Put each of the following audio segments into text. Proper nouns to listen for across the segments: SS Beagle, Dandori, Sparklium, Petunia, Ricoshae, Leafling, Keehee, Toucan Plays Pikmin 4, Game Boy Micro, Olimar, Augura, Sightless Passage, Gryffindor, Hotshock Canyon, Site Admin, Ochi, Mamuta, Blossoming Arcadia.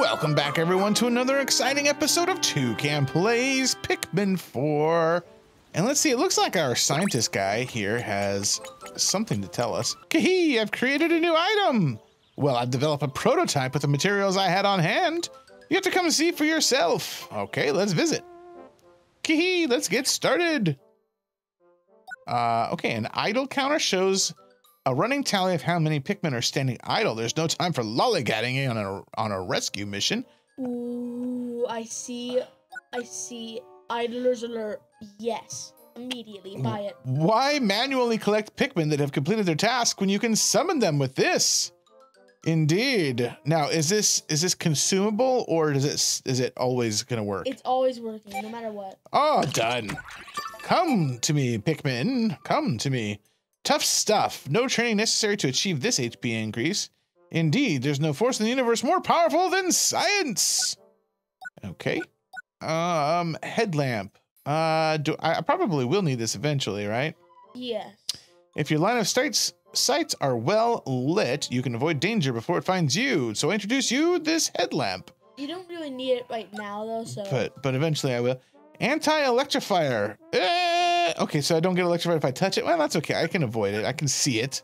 Welcome back, everyone, to another exciting episode of Toucan Plays Pikmin 4. And let's see, it looks like our scientist guy here has something to tell us. Keehee, I've created a new item. Well, I've developed a prototype with the materials I had on hand. You have to come see for yourself. Okay, let's visit. Keehee, let's get started. Okay, an idle counter shows a running tally of how many Pikmin are standing idle. There's no time for lollygagging on a rescue mission. Ooh, I see. Idlers alert. Yes, immediately buy it. Why manually collect Pikmin that have completed their task when you can summon them with this? Indeed. Now, is this consumable or is it always gonna work? It's always working, no matter what. Oh, done. Come to me, Pikmin. Come to me. Tough stuff. No training necessary to achieve this HP increase. Indeed, there's no force in the universe more powerful than science. Okay. Headlamp. I probably will need this eventually, right? Yes. If your line of sights are well lit, you can avoid danger before it finds you. So I introduce you this headlamp. You don't really need it right now, though. So. But eventually I will. Anti-electrifier. Okay, so I don't get electrified if I touch it. Well, that's okay. I can avoid it. I can see it.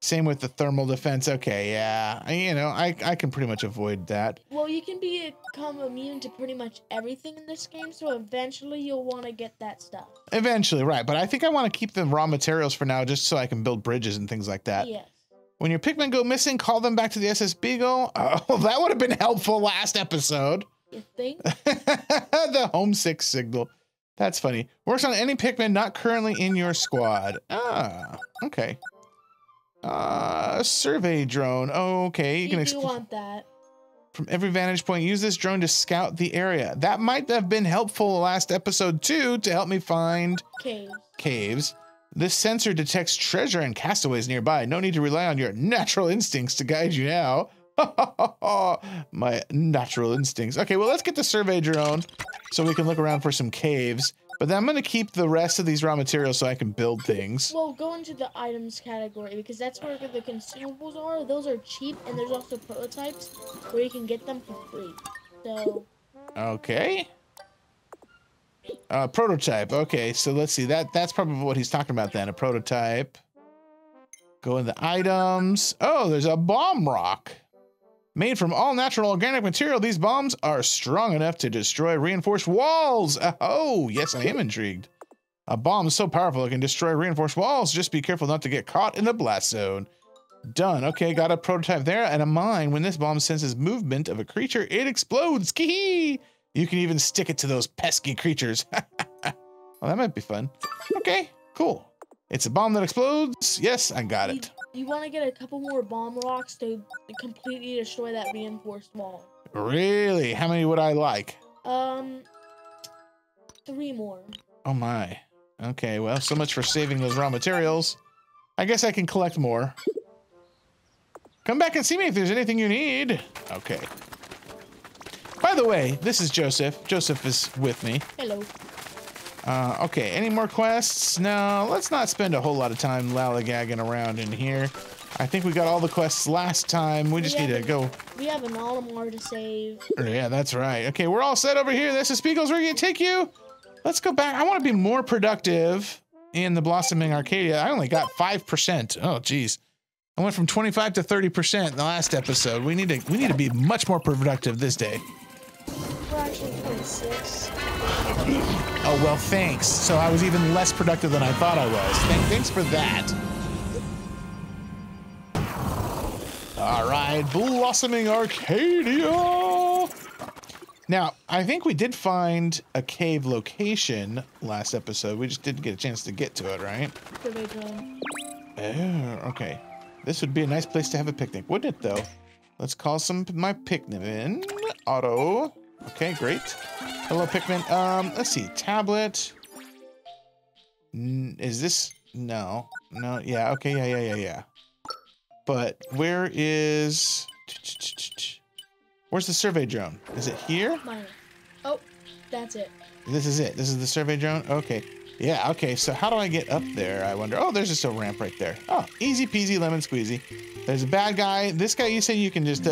Same with the thermal defense. Okay, yeah. I can pretty much avoid that. Well, you can become immune to pretty much everything in this game, so eventually you'll want to get that stuff. Eventually, right. But I think I want to keep the raw materials for now just so I can build bridges and things like that. Yes. When your Pikmin go missing, call them back to the SS Beagle. Oh, that would have been helpful last episode. You think? The homesick signal. That's funny. Works on any Pikmin not currently in your squad. Ah, okay. Survey drone. Okay, you want that. From every vantage point, use this drone to scout the area. That might have been helpful last episode too, to help me find caves. This sensor detects treasure and castaways nearby. No need to rely on your natural instincts to guide you now. My natural instincts. Okay, well, let's get the survey drone so we can look around for some caves. But then I'm going to keep the rest of these raw materials so I can build things. Well, go into the items category because that's where the consumables are. Those are cheap, and there's also prototypes where you can get them for free. So. Okay. Prototype. Okay, so let's see. That's probably what he's talking about then, a prototype. Go in the items. Oh, there's a bomb rock. Made from all natural organic material, these bombs are strong enough to destroy reinforced walls. Oh, yes, I am intrigued. A bomb so powerful it can destroy reinforced walls. Just be careful not to get caught in the blast zone. Done. Okay, got a prototype there and a mine. When this bomb senses movement of a creature, it explodes. Keehee! You can even stick it to those pesky creatures. Well, that might be fun. Okay, cool. It's a bomb that explodes. Yes, I got it. You want to get a couple more bomb rocks to completely destroy that reinforced wall. Really? How many would I like? 3 more. Oh my. Okay, well, so much for saving those raw materials. I guess I can collect more. Come back and see me if there's anything you need. Okay. By the way, this is Joseph. Joseph is with me. Hello. Okay, any more quests? No, let's not spend a whole lot of time lollygagging around in here. I think we got all the quests last time. We just need to go. We have an Olimar to save. Yeah, that's right. Okay, we're all set over here. This is Beagle's where we're going to take you. Let's go back. I want to be more productive in the Blossoming Arcadia. I only got 5%. Oh, geez. I went from 25 to 30% in the last episode. We need to be much more productive this day. We're actually 26. Oh, well, thanks. So I was even less productive than I thought I was. Thanks for that. All right, Blossoming Arcadia. Now, I think we did find a cave location last episode. We just didn't get a chance to get to it, right? Oh, okay. This would be a nice place to have a picnic, wouldn't it, though? Let's call some my Pikmin in. Auto. Okay, great. Hello, Pikmin. Let's see. Tablet. Is this? No. No. Yeah. Okay. Yeah. But where is? Where's the survey drone? Is it here? Mine. Oh, that's it. This is it. This is the survey drone. Okay. Yeah. Okay. So how do I get up there? I wonder. Oh, there's just a ramp right there. Oh, easy peasy lemon squeezy. There's a bad guy. This guy, you said you can just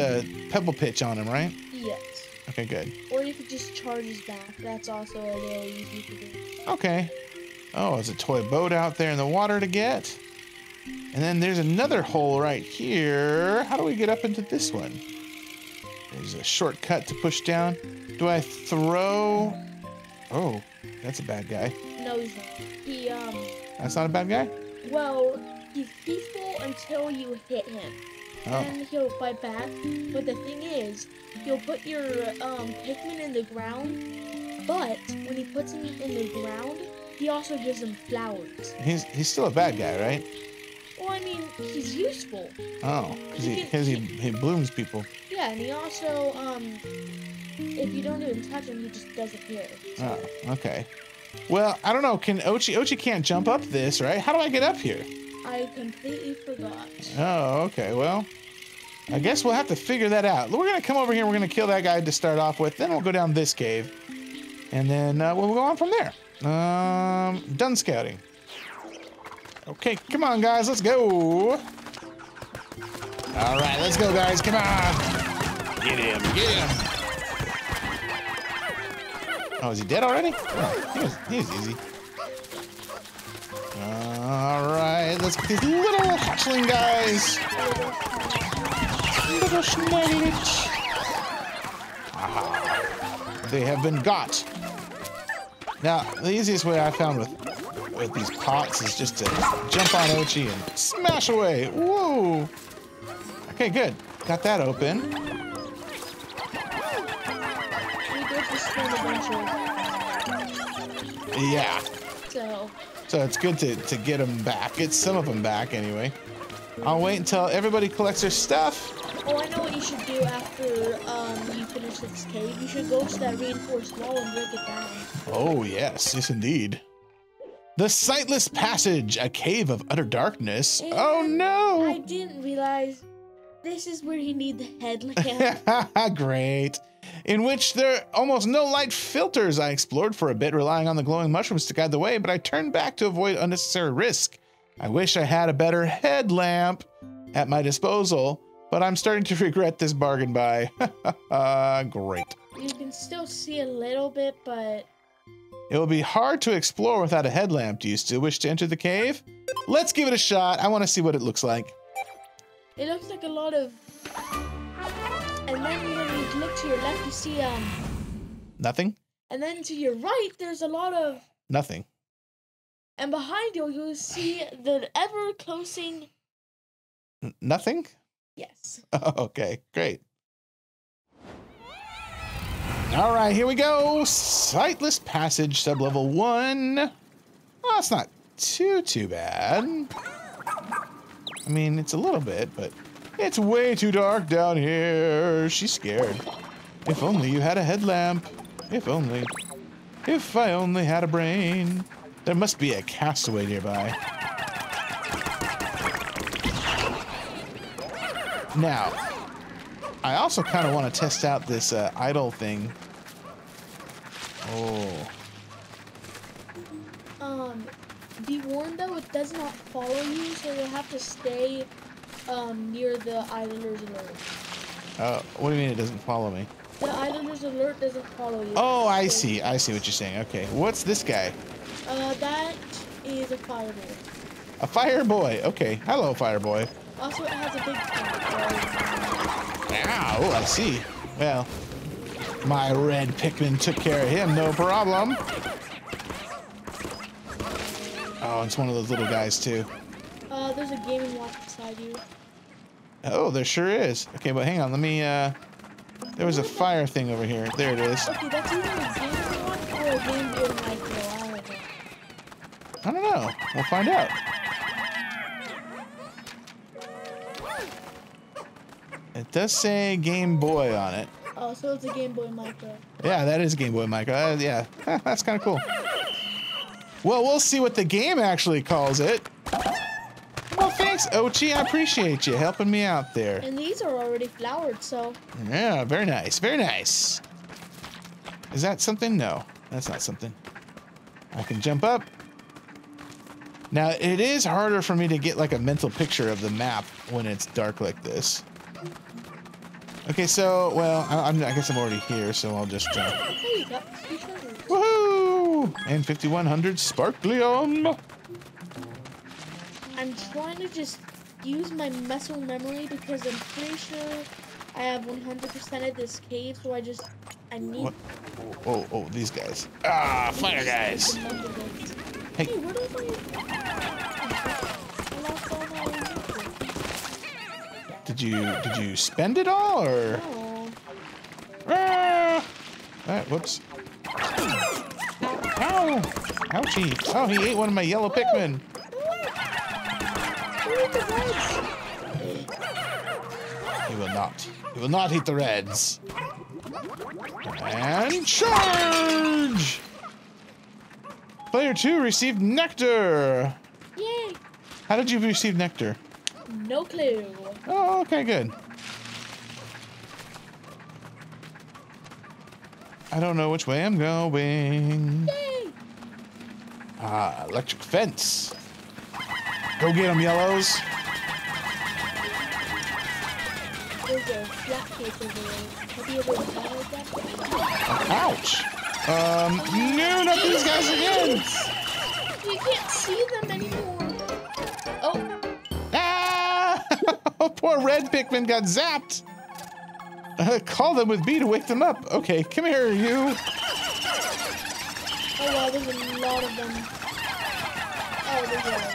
pebble pitch on him, right? Yeah. Okay, good. Or you could just charge his back. That's also a little easy to do. Okay. Oh, there's a toy boat out there in the water to get. And then there's another hole right here. How do we get up into this one? There's a shortcut to push down. Do I throw? Oh, that's a bad guy. No, he's not. That's not a bad guy? Well, he's peaceful until you hit him. Oh. And he'll fight back. But the thing is, he'll put your Pikmin in the ground. But when he puts him in the ground, he also gives him flowers. He's still a bad guy, right? Well, I mean, he's useful. Oh, because he blooms people. Yeah, and he also, if you don't even touch him, he just disappears. So. Oh, okay. Well, I don't know. Can Ochi can't jump up this, right? How do I get up here? I completely forgot. Oh, okay. Well, I guess we'll have to figure that out. We're going to come over here. We're going to kill that guy to start off with. Then we'll go down this cave. And then we'll go on from there. Done scouting. Okay, come on, guys. Let's go. All right, let's go, guys. Come on. Get him. Get him. Oh, is he dead already? Oh, he was easy. All right, let's get these little hatchling guys. Little snakes. Ah, they have been got. Now, the easiest way I found with these pots is just to jump on Ochi and smash away. Whoa. Okay, good. Got that open. Yeah. So it's good to get them back. Get some of them back anyway. I'll wait until everybody collects their stuff. Oh, I know what you should do after you finish this cave. You should go to that reinforced wall and break it down. Oh, yes. Yes, indeed. The Sightless Passage, a cave of utter darkness. And oh, no. I didn't realize this is where you need the headlamp. Great. In which there are almost no light filters. I explored for a bit, relying on the glowing mushrooms to guide the way, but I turned back to avoid unnecessary risk. I wish I had a better headlamp at my disposal, but I'm starting to regret this bargain buy. Great. You can still see a little bit, but... It will be hard to explore without a headlamp. Do you still wish to enter the cave? Let's give it a shot. I want to see what it looks like. It looks like a lot of... And then when you look to your left, you see nothing. And then to your right, there's a lot of nothing. And behind you, you'll see the ever closing nothing. Yes. Okay, great. All right, here we go. Sightless Passage, sublevel 1. Well, it's not too bad. I mean, it's a little bit, but. It's way too dark down here. She's scared. If only you had a headlamp. If only. If I only had a brain. There must be a castaway nearby. Now, I also kind of want to test out this idol thing. Oh. Be warned though, it does not follow you, so you'll have to stay near the Islander's Alert. What do you mean it doesn't follow me? The Islander's Alert doesn't follow you. Oh, I see. I see what you're saying. Okay. What's this guy? That is a fire boy. A fire boy. Okay. Hello, fire boy. Also, it has a big tank. Oh, I see. Well, my red Pikmin took care of him. No problem. Oh, it's one of those little guys, too. There's a gaming watch beside you. Oh, there sure is. Okay, but hang on, let me, there was a fire thing over here. There it is. Okay, that's either a gaming watch or a Game Boy Micro. I don't know. We'll find out. It does say Game Boy on it. Oh, so it's a Game Boy Micro. Yeah, that is Game Boy Micro. Yeah, that's kind of cool. Well, we'll see what the game actually calls it. Well, thanks, Ochi. I appreciate you helping me out there. And these are already flowered, so... Yeah, very nice. Very nice. Is that something? No, that's not something. I can jump up. Now, it is harder for me to get, like, a mental picture of the map when it's dark like this. Okay, so, well, I guess I'm already here, so I'll just jump. Hey, you got woohoo! And 5100 Sparklium! I'm trying to just use my muscle memory because I'm pretty sure I have 100%ed this cave, so I just, I need... What? Oh, oh, these guys. Ah, fire guys! Hey, where do I lost all my music. Did you spend it all, or? No. Ah! Alright, whoops. Ow! Ouchie! Oh, he ate one of my yellow Pikmin! He will not. He will not eat the reds. And charge! Player 2 received nectar. Yay! How did you receive nectar? No clue. Oh, okay, good. I don't know which way I'm going. Yay! Ah, electric fence. Go get them, yellows. Ouch! No, not these guys again! You can't see them anymore. Oh. Ah! Poor red Pikmin got zapped! Call them with B to wake them up. Okay, come here, you. Oh, wow, there's a lot of them. Oh, there's a lot.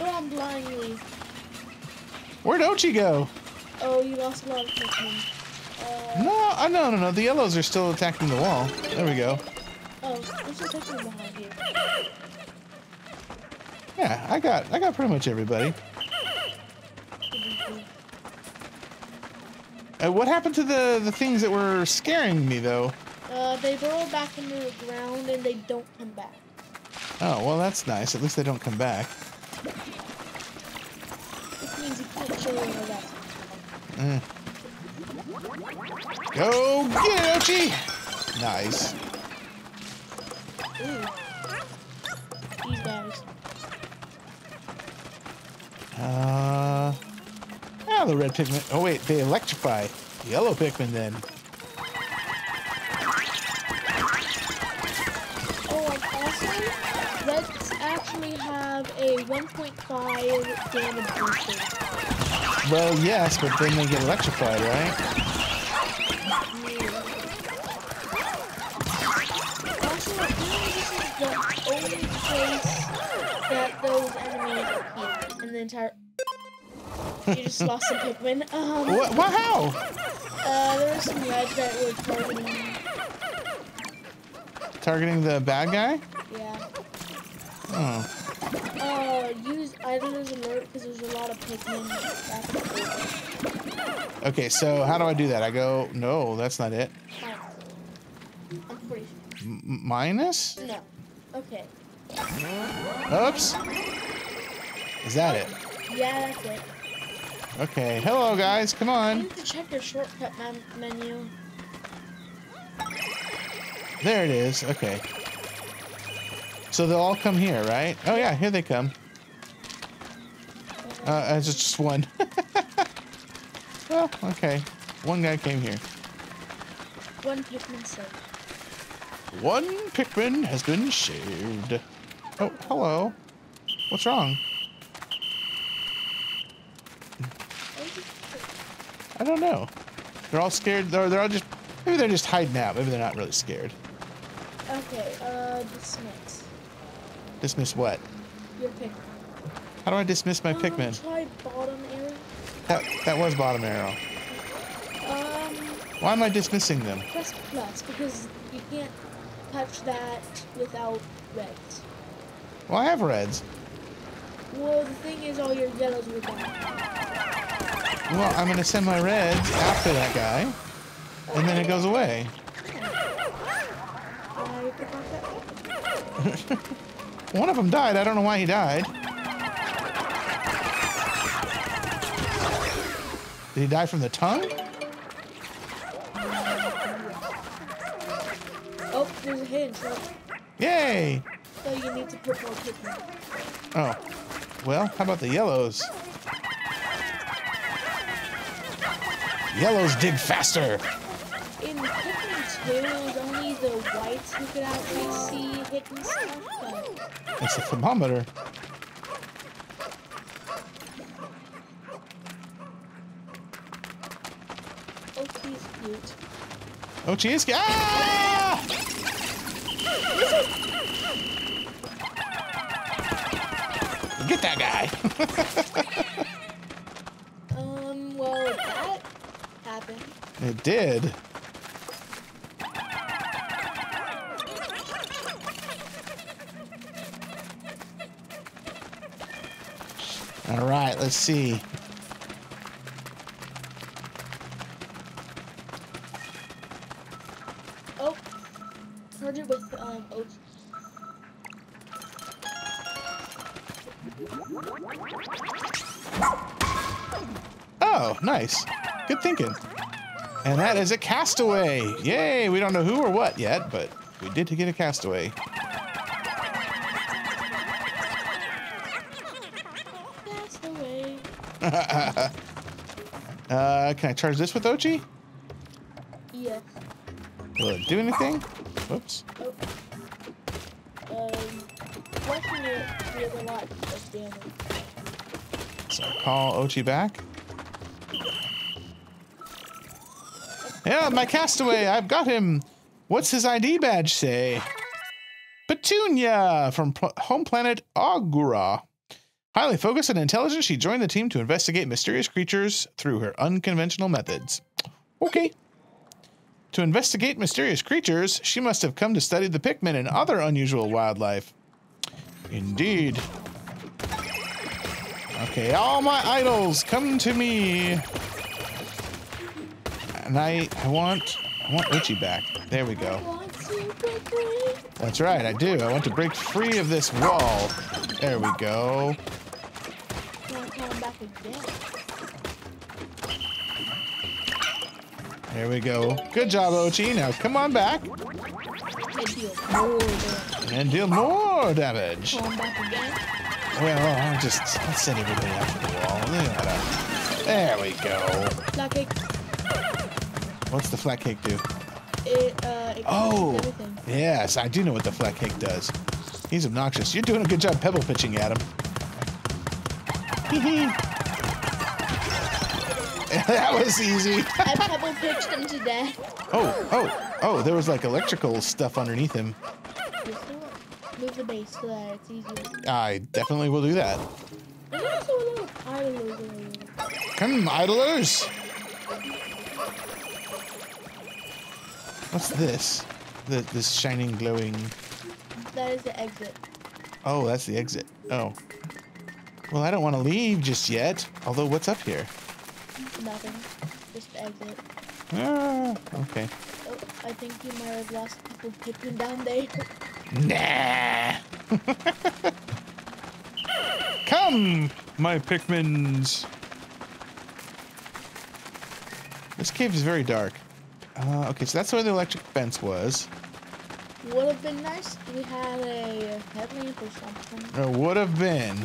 Oh, I'm blindly. Where'd Ochi go? Oh, you lost a lot of Pikmin. No. The yellows are still attacking the wall. There we go. Oh, there's a Pikmin behind you. Yeah, I got pretty much everybody. What happened to the things that were scaring me, though? They burrow back into the ground and they don't come back. Oh, well, that's nice. At least they don't come back. Go get it, Ochi! Nice. Ooh. These guys. Ah, the red Pikmin. Oh wait, they electrify. The yellow Pikmin then. Oh, and also, reds actually have a 1.5 damage booster. Well, yes, but then they get electrified, right? Also, this is the only place that those enemies appear in the entire... You just lost some Pikmin. What? How? There were some guys that were targeting... Targeting the bad guy? Yeah. Oh. Use Idler's alert because there's a lot of Pikmin. Okay, so how do I do that? I go, no, that's not it. I'm pretty sure. Minus? No. Okay. Oops. Is that it? Yeah, that's it. Okay. Hello, guys. Come on. You need to check your shortcut menu. There it is. Okay. So they'll all come here, right? Oh yeah, here they come. It's just one. Well, okay. One guy came here. One Pikmin saved. One Pikmin has been saved. Oh, hello. What's wrong? I don't know. They're all scared. They're all just... Maybe they're just hiding out. Maybe they're not really scared. Okay, dismiss. Dismiss what? Your Pikmin. How do I dismiss my Pikmin? Try bottom arrow. That was bottom arrow. Why am I dismissing them? Press plus, because you can't touch that without reds. Well, I have reds. Well, the thing is, all your yellows were gone. Well, I'm going to send my reds after that guy, and then it goes away. One of them died. I don't know why he died. Did he die from the tongue? Oh, there's a hidden trap. Yay! So you need to put more Pikmin. Oh. Well, how about the yellows? Yellows dig faster. In Pikmin 2, it was only the whites who could actually see hidden stuff. But... it's a thermometer. Ochi's cute. Ochi is cute. Ah! Get that guy. Well, that happened. It did. All right, let's see. Oh, started with oats. Oh, nice. Good thinking. And that is a castaway. Yay, we don't know who or what yet, but we did get a castaway. Can I charge this with Ochi? Yes. Will it do anything? Whoops. Oh. Watching it does a lot of damage. So I'll call Ochi back. Yeah, my castaway, I've got him. What's his ID badge say? Petunia from home planet Augura. Highly focused and intelligent, she joined the team to investigate mysterious creatures through her unconventional methods. Okay. To investigate mysterious creatures, she must have come to study the Pikmin and other unusual wildlife. Indeed. Okay, all my idols, come to me. And I want Ochi back. There we go. That's right, I do. I want to break free of this wall. There we go. There we go. Good job, Ochi. Now come on back. And deal more damage. Well, I'll just send everybody out to the wall. There we go. What's the flat cake do? It oh, yes, I do know what the flat cake does. He's obnoxious. You're doing a good job pebble pitching at him. That was easy. I pebble pitched him to death. Oh, there was like electrical stuff underneath him. Move the base so that it's easier. I definitely will do that. There's also a little idlers in there. Come, idlers! What's this? This shining, glowing... That is the exit. Oh, that's the exit. Oh. Well, I don't want to leave just yet. Although, what's up here? Nothing. Just exit. Ah, okay. Oh, I think you might have lost people picking down there. Nah! Come, my Pikmins! This cave is very dark. Okay, so that's where the electric fence was. Would have been nice if we had a headlamp or something. Or would have been.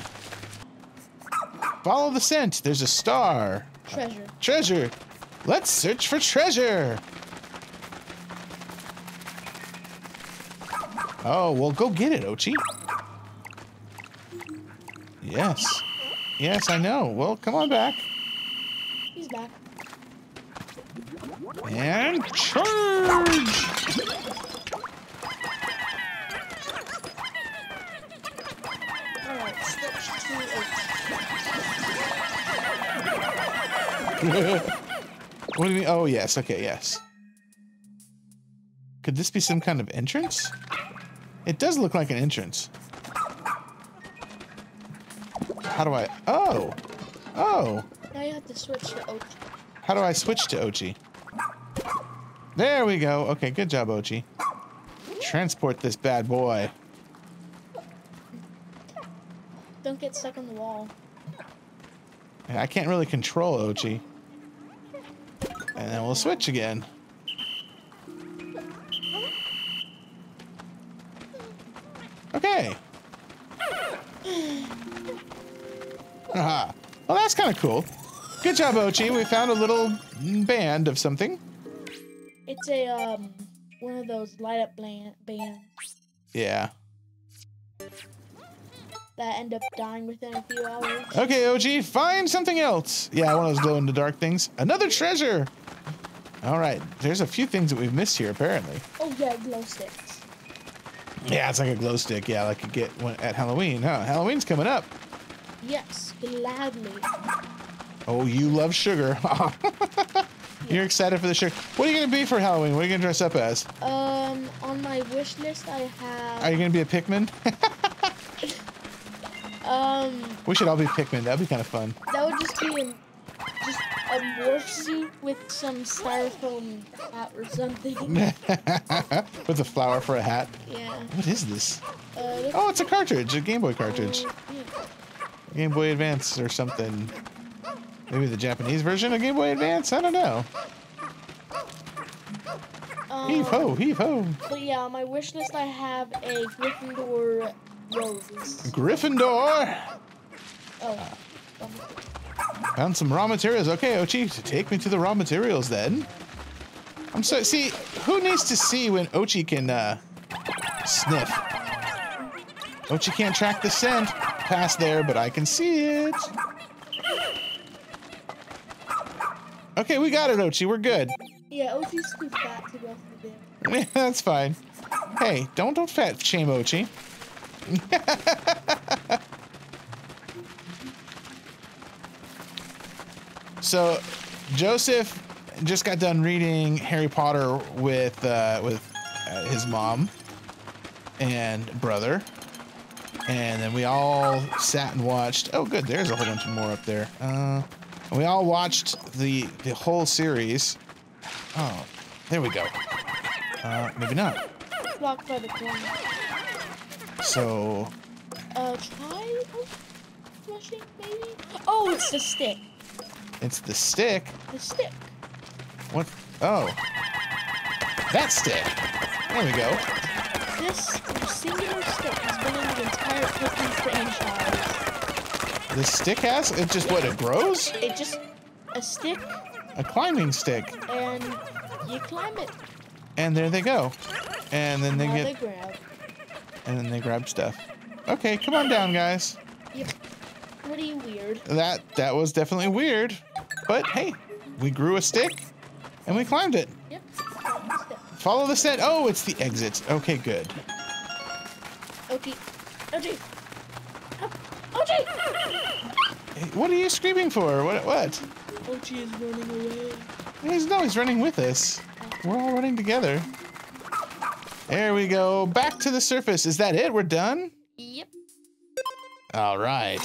Follow the scent. There's a star. Treasure. Treasure. Let's search for treasure. Oh, well, go get it, Ochi. Yes. Yes, I know. Well, come on back. He's back. And charge! What do you mean? Oh, yes. Okay, yes. Could this be some kind of entrance? It does look like an entrance. How do I... Oh! Oh! Now you have to switch to Ochi. How do I switch to Ochi? There we go. Okay, good job, Ochi. Transport this bad boy. Don't get stuck on the wall. I can't really control Ochi. And then we'll switch again. Okay. Aha. Well, that's kind of cool. Good job, Ochi. We found a little band of something. It's a one of those light up bands. Yeah. That end up dying within a few hours. Okay, OG, find something else. Yeah, one of those glow in the dark things. Another treasure. All right, there's a few things that we've missed here, apparently. Oh yeah, glow sticks. Yeah, it's like a glow stick. Yeah, like you get one at Halloween, huh? Halloween's coming up. Yes, gladly. Oh, you love sugar. You're excited for the sugar. What are you gonna be for Halloween? What are you gonna dress up as? On my wish list, I have. Are you gonna be a Pikmin? We should all be Pikmin. That'd be kind of fun. That would just be just a morph suit with some styrofoam hat or something. With a flower for a hat. Yeah. What is this? Oh, it's a cartridge, a Game Boy cartridge. Yeah. Game Boy Advance or something. Maybe the Japanese version of Game Boy Advance. I don't know. Heave ho, heave ho. But yeah, on my wish list, I have a Gryffindor. Roses. Gryffindor! Oh. Found some raw materials. Okay, Ochi, take me to the raw materials then. I'm sorry. See, who needs to see when Ochi can sniff? Ochi can't track the scent past there, but I can see it. Okay, we got it, Ochi. We're good. Yeah, Ochi's too fat to go through there. Yeah, that's fine. Hey, don't fat shame Ochi. So, Joseph just got done reading Harry Potter with his mom and brother, and then we all sat and watched. Oh, good, there's a whole bunch more up there. We all watched the whole series. Oh, there we go. Maybe not. Blocked by the corner. So, try flushing, maybe? Oh, it's the stick. It's the stick? The stick. What? Oh. That stick. There we go. This singular stick has been in the entire Pikmin franchise. The stick has? It just, what, it grows? It just, a stick. A climbing stick. And you climb it. And there they go. And then they grab. And then they grab stuff. Okay, come on down, guys. Yep. Pretty weird. That was definitely weird. But hey, we grew a stick and we climbed it. Yep. Follow the set. Oh, it's the exit. Okay, good. Okay. OJ. OJ! What are you screaming for? What? OJ is running away. He's running with us. We're all running together. There we go. Back to the surface. Is that it? We're done? Yep. All right.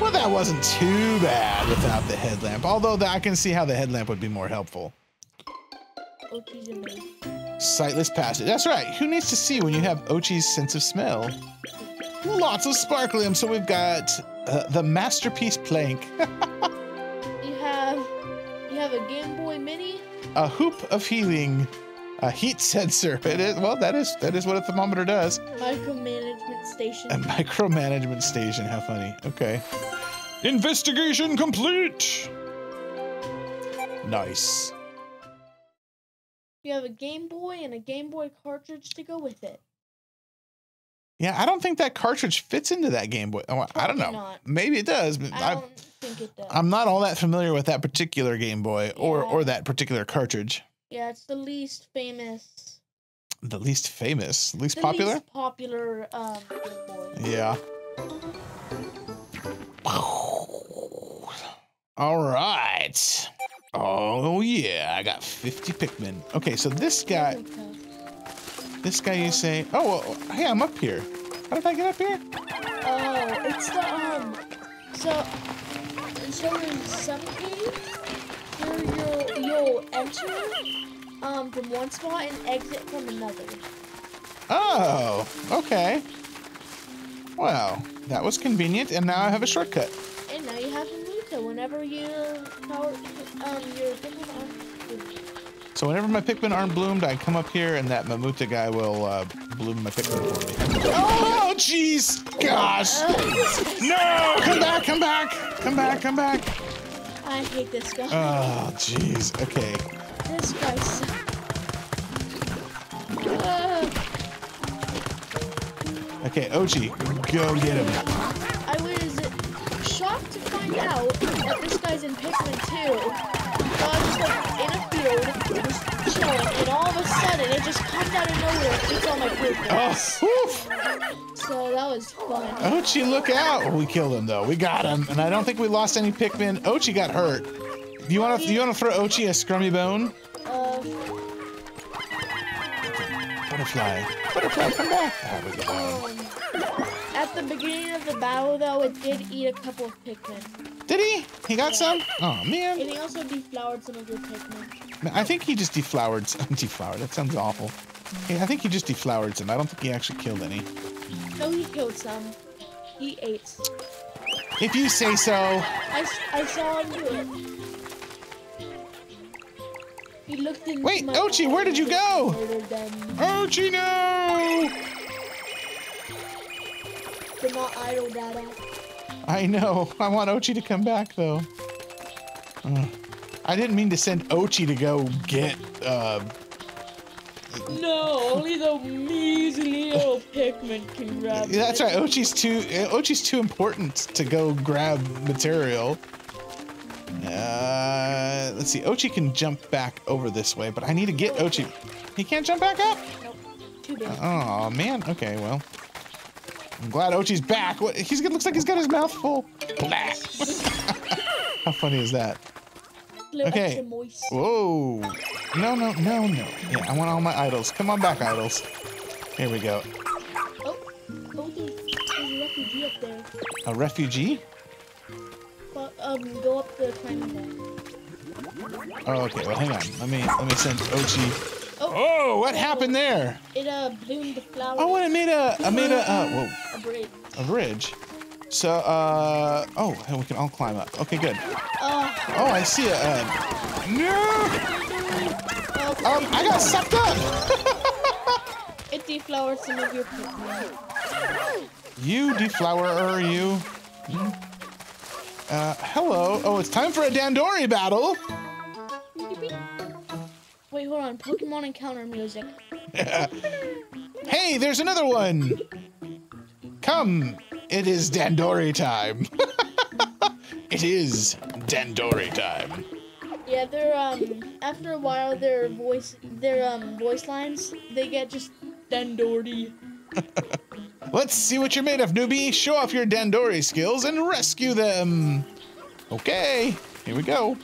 Well, that wasn't too bad without the headlamp. Although I can see how the headlamp would be more helpful. Sightless passage. That's right. Who needs to see when you have Ochi's sense of smell? Lots of sparklium. So we've got the masterpiece plank. you have a Game Boy Mini. A hoop of healing, a heat sensor. It is, well, that is what a thermometer does. Micromanagement station. A micromanagement station. How funny. Okay. Investigation complete. Nice. You have a Game Boy and a Game Boy cartridge to go with it. Yeah, I don't think that cartridge fits into that Game Boy. Oh, I don't know. Not. Maybe it does. But I don't think it does. I'm not all that familiar with that particular Game Boy or that particular cartridge. Yeah, it's the least famous. The least famous? Least the popular? Least popular Game Boy. Yeah. All right. Oh, yeah. I got 50 Pikmin. Okay, so this guy... This guy, you say? Oh, well, hey, I'm up here. How did I get up here? Oh, it's the So in some caves, you'll enter from one spot and exit from another. Oh, okay. Wow, that was convenient, and now I have a shortcut. And now you have to move whenever you power your Pikmin. So whenever my Pikmin aren't bloomed, I come up here and that Mamuta guy will bloom my Pikmin for me. Oh, jeez! Gosh! No! Come back, come back! Come back, come back! I hate this guy. Oh, jeez. Okay. This guy sucks. Okay, Ochi, go get him. I was shocked to find out that this guy's in Pikmin 2. So I was just like in a field, just chilling, and all of a sudden it just comes out of nowhere and eats all my Pikmin. Oh, woof. So that was fun. Ochi, look out! We killed him though. We got him, and I don't think we lost any Pikmin. Ochi got hurt. Do you want to? Do you want to throw Ochi a scrummy bone? Butterfly. Butterfly, come back. At the beginning of the battle, though, it did eat a couple of Pikmin. Did he? He got some? Oh, man. And he also deflowered some of your Pikmin. I think he just deflowered some. Deflowered? That sounds awful. Yeah, I think he just deflowered some. I don't think he actually killed any. No, he killed some. He ate some. If you say so. I saw him do it. He looked in. Wait, Ochi, where did you go? Ochi, no! They're not idle, Dada. I know. I want Ochi to come back, though. I didn't mean to send Ochi to go get, No, only the measly little Pikmin can grab it. That's right. Ochi's too important to go grab material. Let's see. Ochi can jump back over this way, but I need to get Ochi. He can't jump back up? Nope. Too big. Oh, man. Okay, well. I'm glad Ochi's back. What? He looks like he's got his mouth full. Blah. How funny is that? Okay. Whoa. No, no, no, no. Yeah, I want all my idols. Come on back, idols. Here we go. Oh, there's a refugee up there. A refugee? Go up the climbing wall. Oh, okay. Well, hang on. Let me send Ochi. Oh, what happened there? It bloomed the flower. Oh, and it made a bridge. A bridge. So and we can all climb up. Okay, good. Oh, I see a no. Okay, I got sucked up. It deflowered some of your Pikmin. You deflowerer, you. Mm-hmm. Hello. Oh, it's time for a Dandori battle. Wait, hold on. Pokemon encounter music. Hey, there's another one. Come. It is Dandori time. It is Dandori time. Yeah, they're, after a while, their voice lines, they get just Dandori. Let's see what you're made of, newbie. Show off your Dandori skills and rescue them. Okay, here we go.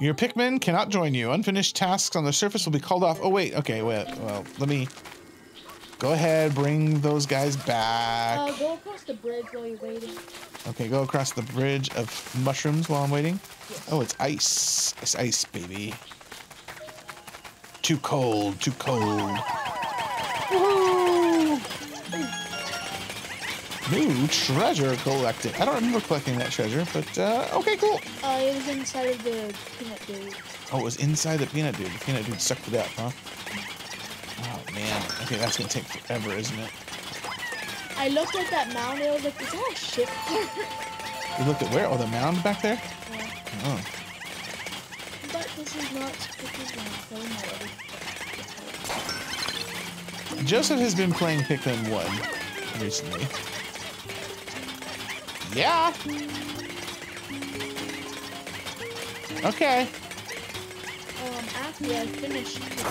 Your Pikmin cannot join you. Unfinished tasks on the surface will be called off. Oh, wait. Okay, wait. Well, let me go ahead. Bring those guys back. Go across the bridge while you're waiting. Okay, go across the bridge of mushrooms while I'm waiting. Yes. Oh, it's ice. It's ice, baby. Too cold. Too cold. Woohoo! New treasure collected. I don't remember collecting that treasure, but okay, cool. It was inside of the peanut dude. Oh, it was inside the peanut dude. The peanut dude sucked it up, huh? Oh, man. Okay, that's going to take forever, isn't it? I looked at that mound and I was like, is that a ship? You looked at where? Oh, the mound back there? Yeah. Oh. But this is not Pikmin. Joseph has been playing Pikmin 1 recently. Yeah! Okay. After I finished Pikmin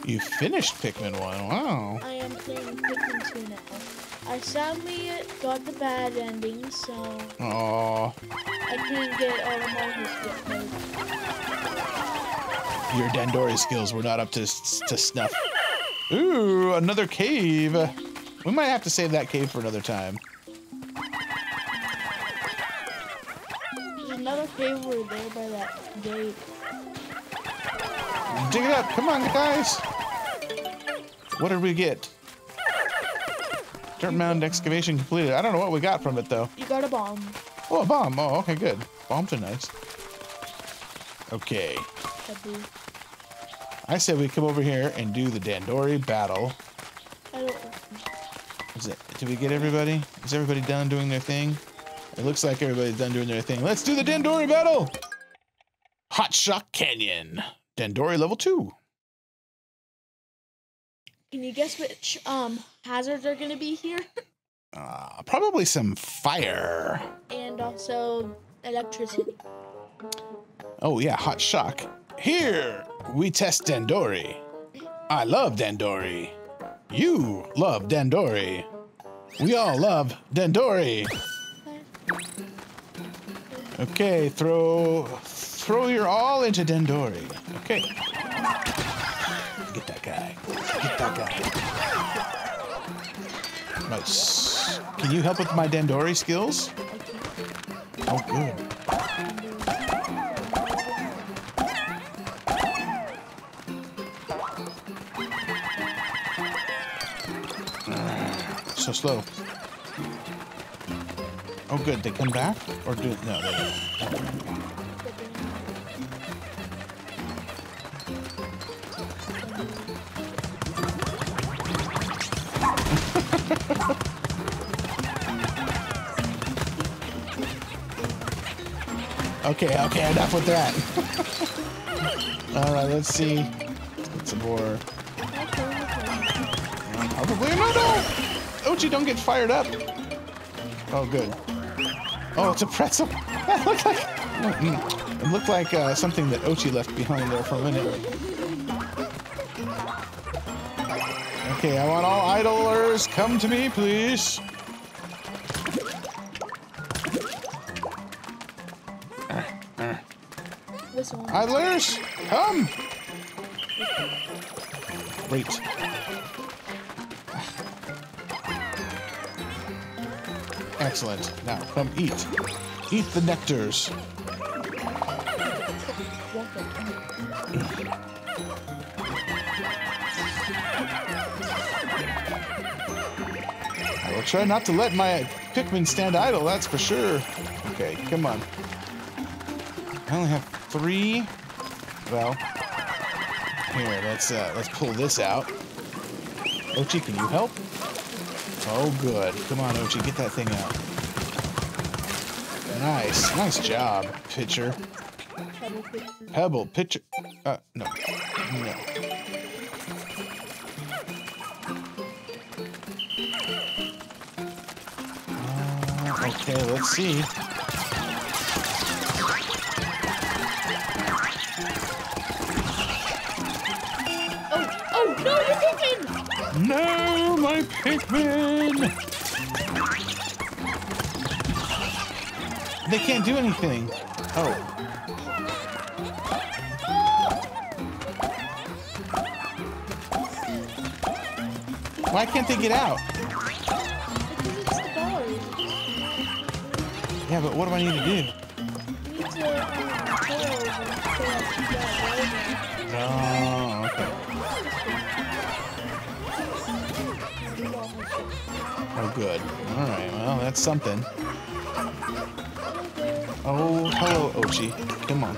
1. You finished Pikmin 1? Wow. I am playing Pikmin 2 now. I sadly got the bad ending, so... Aww. I can't get all of my skills. Your Dandori skills were not up to snuff. Ooh, another cave. We might have to save that cave for another time. There's another cave over there by that gate. Dig it up. Come on, guys. What did we get? Dirt mound excavation completed. I don't know what we got from it, though. You got a bomb. Oh, a bomb. Oh, okay, good. Bombs are nice. Okay. I said we come over here and do the Dandori battle. I don't. Is it? Did we get everybody? Is everybody done doing their thing? It looks like everybody's done doing their thing. Let's do the Dandori battle. Hotshock Canyon, Dandori level 2. Can you guess which hazards are going to be here? Probably some fire. And also electricity. Oh yeah, hot shock. Here we test Dandori. I love Dandori. You love Dandori. We all love Dandori. Okay, throw your all into Dandori. Okay. Get that guy. Get that guy. Nice. Can you help with my Dandori skills? Oh, good. So slow. Oh, good. They come back? Or do it? No, they don't. Okay. Enough with that. All right. Let's see. Let's some more. Probably another. Ochi, don't get fired up. Oh, good. Oh, it's a pretzel. That looked like it looked like something that Ochi left behind there for a minute. Okay, I want all idlers, come to me, please. Idlers, come. Great. Excellent. Now, come eat. Eat the nectars. I will try not to let my Pikmin stand idle, that's for sure. Okay, come on. I only have 3. Well, here, let's pull this out. Ochi, can you help? Oh, good. Come on, Ochi, get that thing out. Nice. Nice job, pitcher. Pebble, pitcher. No. No. Okay, let's see. Oh, no, you're Pikmin! No, my Pikmin! They can't do anything. Oh. Why can't they get out? Yeah, but what do I need to do? You need to oh, okay. Oh, good. All right, well, that's something. Oh, hello, Ochi. Come on.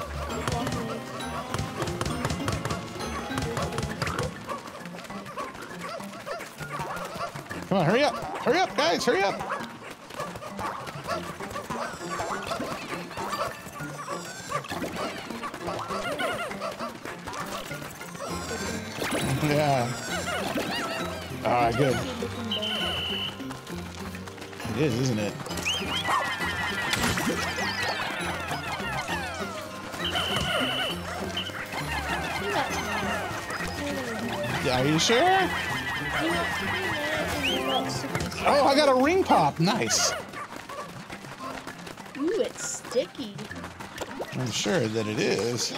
Come on, hurry up. Hurry up, guys, hurry up. Yeah. All right, good. It is, isn't it? Are you sure? Oh, I got a ring pop. Nice. Ooh, it's sticky. I'm sure that it is.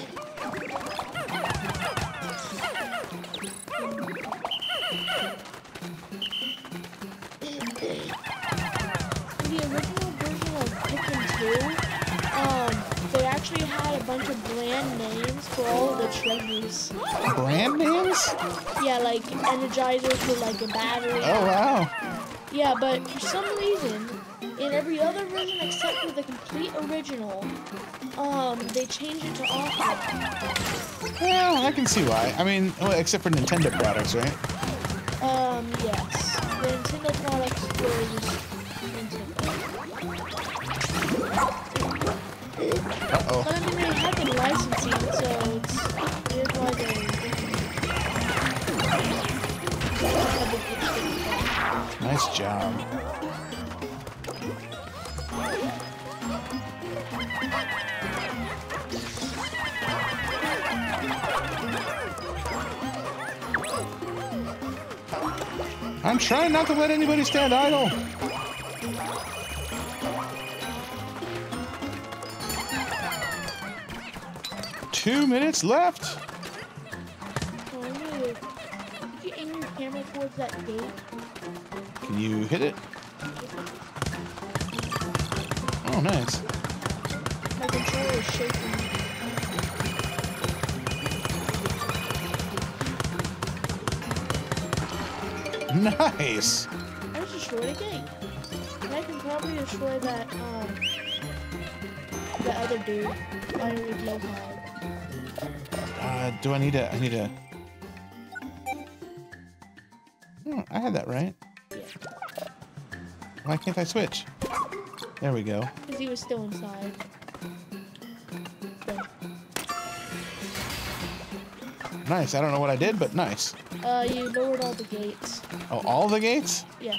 Brand names? Yeah, like Energizer for like a battery. Oh wow. Yeah, but for some reason in every other version except for the complete original, they changed it to off-road. Well, I can see why. I mean, except for Nintendo products, right? Yes. The Nintendo products were just Nintendo. Uh-oh. But I mean, they have been licensing, so it's why they... Nice job. I'm trying not to let anybody stand idle. Two minutes left. Did you aim your camera towards that gate? Can you hit it? Oh, nice. My controller is shaking. Nice! I just destroyed a gate. And I can probably destroy that, the other dude. I would love that. Do I need a... Oh, I had that right. Yeah. Why can't I switch? There we go. Because he was still inside. So. Nice. I don't know what I did, but nice. You lowered all the gates. Oh, all the gates? Yeah.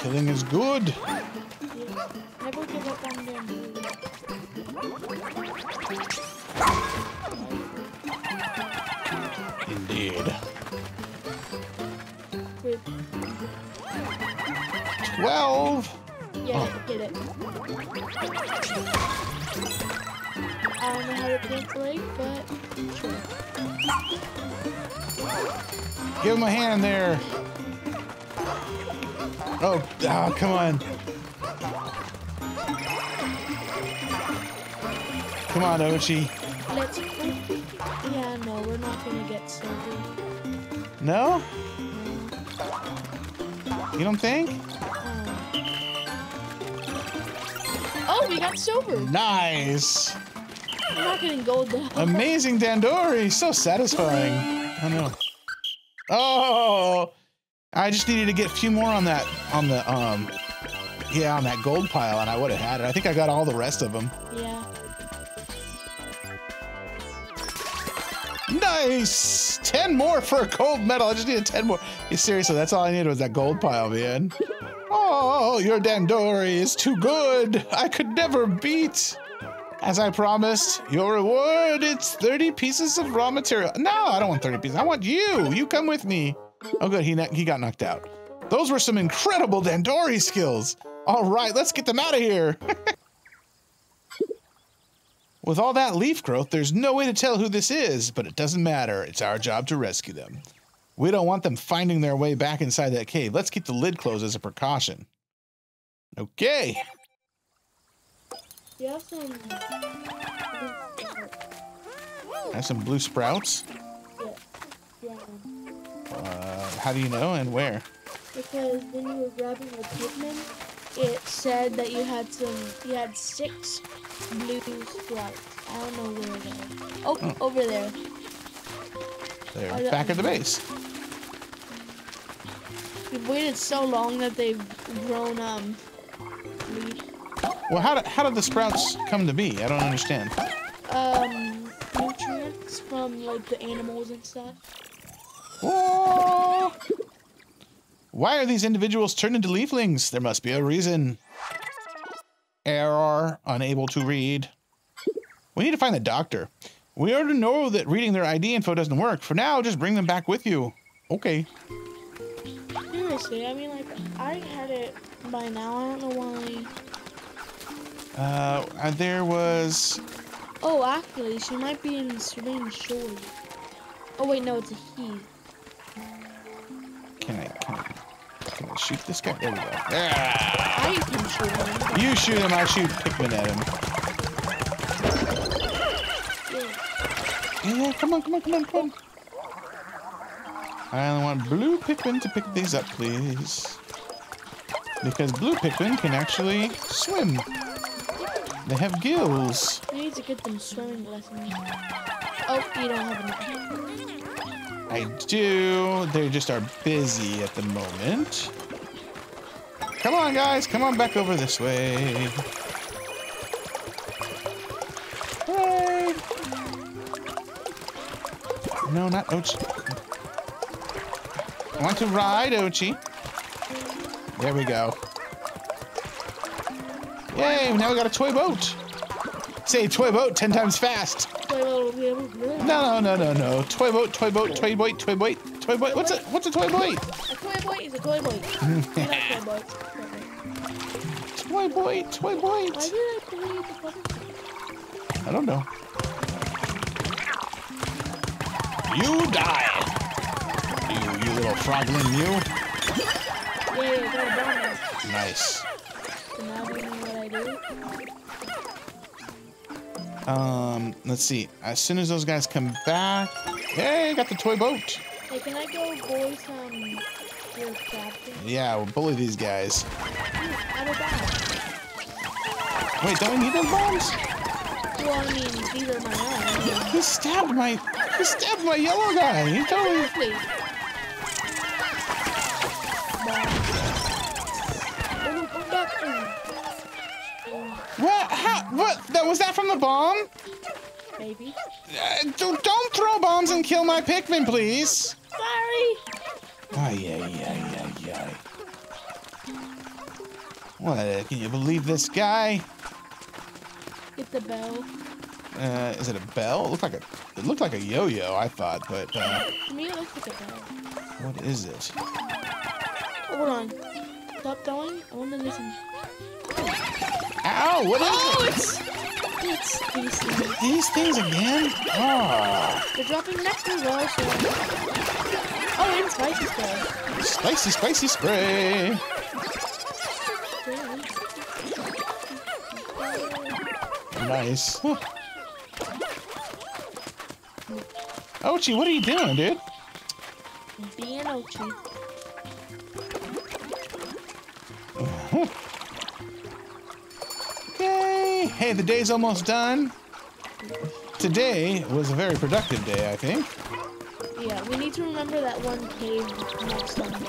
Killing is good. Yeah. Never give up on them. Indeed. 12. Yeah, oh. Get it. I don't know how to play play, but sure. Give him a hand there. Oh, come on. Come on, Ochi. Let's. Yeah, no, we're not gonna get silver. No? You don't think? Oh, we got silver. Nice. I'm not getting gold now. Amazing Dandori. So satisfying. I know. Oh, I just needed to get a few more on that, on that gold pile, and I would have had it. I think I got all the rest of them. Yeah. Nice! 10 more for a gold medal. I just needed 10 more. Yeah, seriously, that's all I needed was that gold pile, man. Oh, your Dandori is too good. I could never beat. As I promised, your reward, it's 30 pieces of raw material. No, I don't want 30 pieces. I want you. You come with me. Oh, good. He got knocked out. Those were some incredible Dandori skills. All right, let's get them out of here. With all that leaf growth, there's no way to tell who this is, but it doesn't matter. It's our job to rescue them. We don't want them finding their way back inside that cave. Let's keep the lid closed as a precaution. Okay. You have some... I have some blue sprouts? Yeah. How do you know and where? Because when you were grabbing the Pikmin, it said that you had some... You had 6... blue sprouts. I don't know where they're. Oh, over there. They're back at the base. We've waited so long that they've grown leaves. Well, how did the sprouts come to be? I don't understand. Nutrients from like the animals and stuff. Whoa! Why are these individuals turned into leaflings? There must be a reason. Error, unable to read. We need to find the doctor. We already know that reading their ID info doesn't work. For now, just bring them back with you. Okay. Seriously, I mean, like, I had it by now. I don't know why. There was... Oh, actually, she might be in Serene Shore. Oh, wait, no, it's a he. Can I shoot this guy? There we go. Yeah. I can shoot him. You shoot him, I'll shoot Pikmin at him. Yeah, come on, come on, come on, come on. I only want blue Pikmin to pick these up, please. Because blue Pikmin can actually swim. They have gills. I need to get them swimming lessons. Oh, you don't have enough. I do. They just are busy at the moment. Come on, guys. Come on back over this way. Hey. No, not Ochi. I want to ride, Ochi. There we go. Yay, now we got a toy boat. Say toy boat 10 times fast. No, no, no, no, no. Toy boat, toy boat, toy boat, toy boat, toy boat. What's a toy boat? A toy boat is a toy boat. Toy boat. Toy boat, toy boat. Why did I believe the puppet? I don't know. You die. You little froglin, you. Yeah, nice. So now we know what I do. Let's see. As soon as those guys come back, hey, got the toy boat. Hey, can I go bully some your captain? Yeah, we'll bully these guys. I'm a bomb. Wait, don't we need those bombs? Well, I mean, these are my own. He stabbed my yellow guy. He totally. Please. What? How? What? Was that from the bomb? Maybe. Don't throw bombs and kill my Pikmin, please. Sorry. Ay. What? Can you believe this guy? It's a bell. Is it a bell? It looked like a yo-yo, I thought, but. To me, it looks like a bell. What is it? Hold on. Stop going. I want to listen. Ow! What is it? It's these things. These things again? Oh. They're dropping nectar rolls. Oh, and spicy spray. Spicy spray. Nice. Huh. Ochi, what are you doing, dude? Being Ochi. Hey, the day's almost done. Today was a very productive day, I think. Yeah, we need to remember that one cave next Sunday.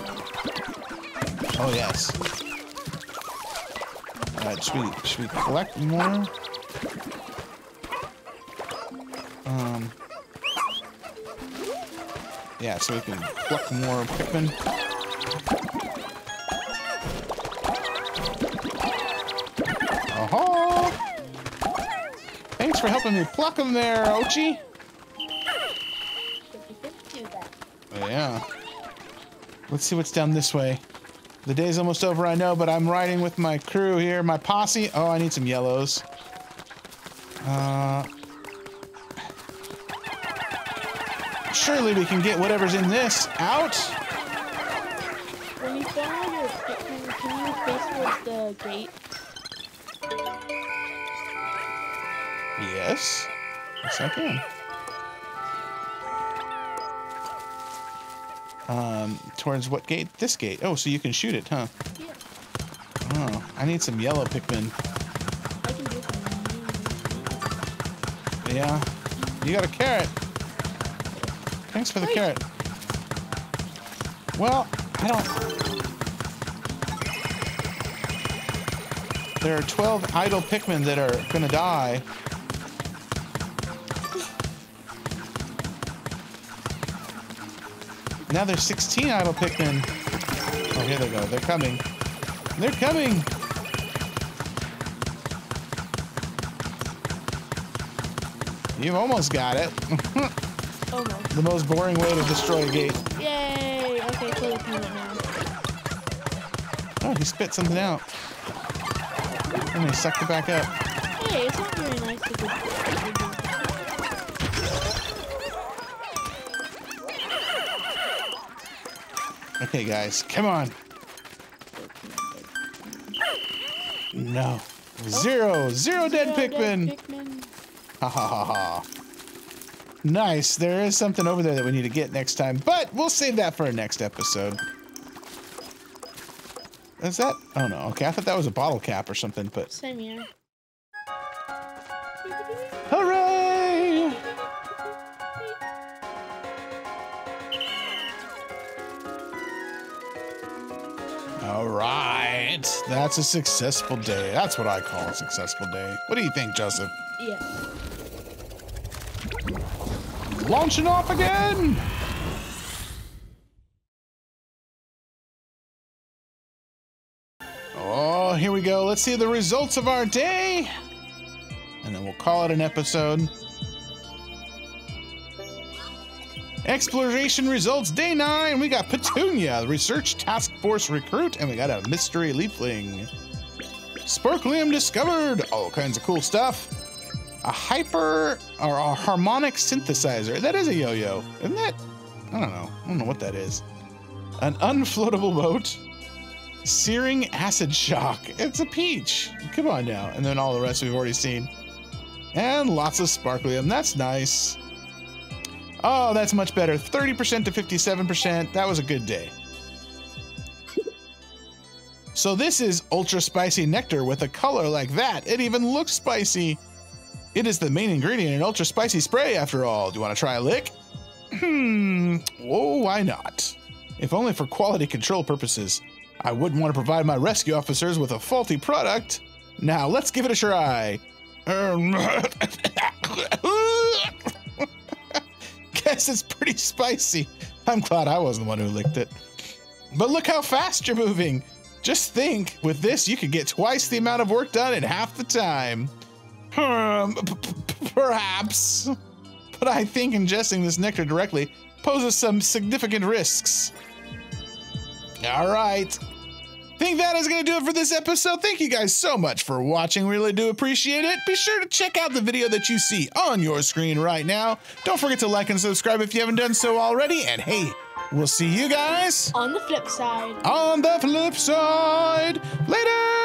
Oh, yes. Should we collect more? Yeah, so we can collect more Pikmin. Thanks for helping me pluck them there, Ochi. Yeah. Let's see what's down this way. The day's almost over, I know, but I'm riding with my crew here, my posse. Oh, I need some yellows. Surely we can get whatever's in this out. When you found your Pikmin, can you face towards the gate? Yes, I can. Towards what gate? This gate. Oh, so you can shoot it, huh? Yeah. Oh, I need some yellow Pikmin. I can do something. Yeah. You got a carrot. Thanks for the carrot. Well, I don't. There are 12 idle Pikmin that are gonna die. Now there's 16 idle Pikmin. Oh, here they go. They're coming. They're coming! You've almost got it. Oh no. The most boring way to destroy a gate. Yay! Okay, play with me right now. Oh, he spit something out. And he sucked it back up. Hey, it's not very nice to do. Okay, guys, come on. no. Zero dead Pikmin. Ha ha ha ha. Nice. There is something over there that we need to get next time, but we'll save that for our next episode. Is that? Oh no. Okay, I thought that was a bottle cap or something, but. Same here. Hooray! All right. That's a successful day. That's what I call a successful day. What do you think, Joseph? Yeah. Launching off again! Oh, here we go. Let's see the results of our day. And then we'll call it an episode. Exploration results, day 9. We got Petunia, the Research Task Force Recruit, and we got a mystery Leafling. Sparklium discovered. All kinds of cool stuff. A hyper or a harmonic synthesizer. That is a yo-yo, isn't that? I don't know. I don't know what that is. An unfloatable boat. Searing acid shock. It's a peach. Come on now. And then all the rest we've already seen. And lots of sparklium. That's nice. Oh, that's much better. 30% to 57%. That was a good day. So this is ultra spicy nectar with a color like that. It even looks spicy. It is the main ingredient in ultra spicy spray, after all. Do you want to try a lick? Oh, why not? If only for quality control purposes. I wouldn't want to provide my rescue officers with a faulty product. Now, let's give it a try. Guess it's pretty spicy. I'm glad I wasn't the one who licked it. But look how fast you're moving. Just think, with this, you could get twice the amount of work done in half the time. Perhaps, but I think ingesting this nectar directly poses some significant risks. All right. Think that is going to do it for this episode. Thank you guys so much for watching. Really do appreciate it. Be sure to check out the video that you see on your screen right now. Don't forget to like and subscribe if you haven't done so already. And hey, we'll see you guys on the flip side. On the flip side. Later.